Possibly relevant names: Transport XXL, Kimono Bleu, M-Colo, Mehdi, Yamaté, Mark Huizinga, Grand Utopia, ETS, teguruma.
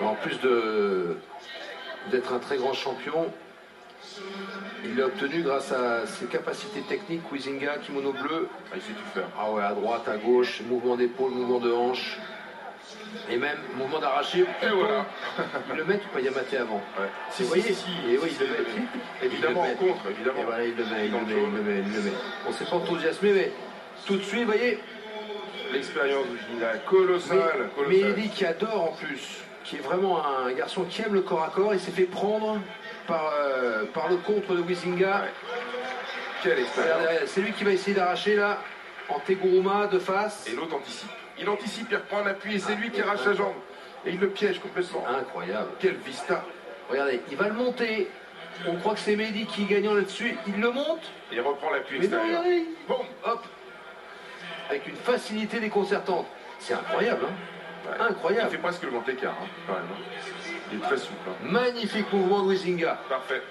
En plus d'être un très grand champion, il l'a obtenu grâce à ses capacités techniques. Huizinga, Kimono Bleu, il sait tout faire. Ah ouais, à droite, à gauche, mouvement d'épaule, mouvement de hanche, et même mouvement d'arraché. Et voilà. Il le met ou pas Yamaté avant? Ouais. Si, vous voyez, et oui, il le met. Évidemment, en contre, évidemment. Et voilà, il le met. On s'est pas enthousiasmé, mais tout de suite, vous voyez, l'expérience d'Huizinga, colossale. Mais Mehdi qui adore en plus, qui est vraiment un garçon qui aime le corps à corps, il s'est fait prendre par le contre de Huizinga. Ouais. Quelle expérience. C'est lui qui va essayer d'arracher là, en teguruma de face. Et l'autre anticipe. Il anticipe, il reprend l'appui et c'est lui qui arrache la jambe. Et il le piège complètement. Incroyable. Quelle vista. Regardez, il va le monter. On croit que c'est Mehdi qui est gagnant là-dessus. Il le monte. Et il reprend l'appui extérieur. Mais non, regardez. Bon, hop. Avec une facilité déconcertante. C'est incroyable, hein. Ouais. Incroyable. Il fait presque le grand écart, hein, quand même. Il est très souple. Hein. Magnifique mouvement de Huizinga. Parfait.